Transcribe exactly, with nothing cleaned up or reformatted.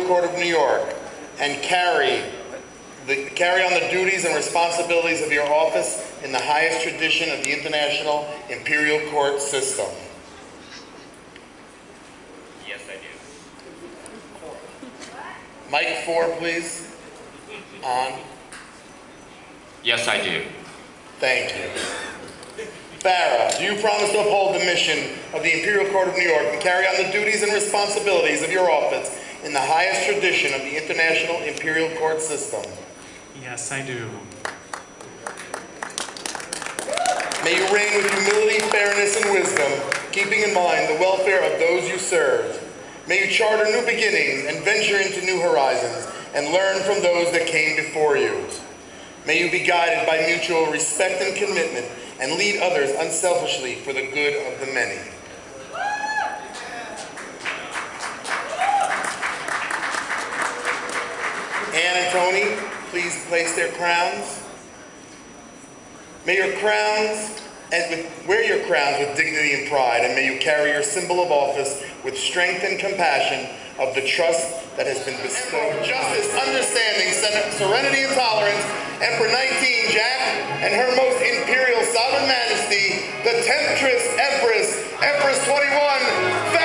Imperial Court of New York and carry the, carry on the duties and responsibilities of your office in the highest tradition of the international imperial court system. Yes, I do. Mic four, please. On. Yes, I do. Thank you. Farah, do you promise to uphold the mission of the Imperial Court of New York and carry on the duties and responsibilities of your office in the highest tradition of the international imperial court system? Yes, I do. May you reign with humility, fairness, and wisdom, keeping in mind the welfare of those you serve. May you charter new beginnings and venture into new horizons and learn from those that came before you. May you be guided by mutual respect and commitment and lead others unselfishly for the good of the many. Anne and Tony, please place their crowns. May your crowns, and with, wear your crowns with dignity and pride, and may you carry your symbol of office with strength and compassion of the trust that has been bestowed. Justice, understanding, serenity, and tolerance, Emperor nineteen Jack, and her most imperial sovereign majesty, the Temptress Empress, Empress twenty-one,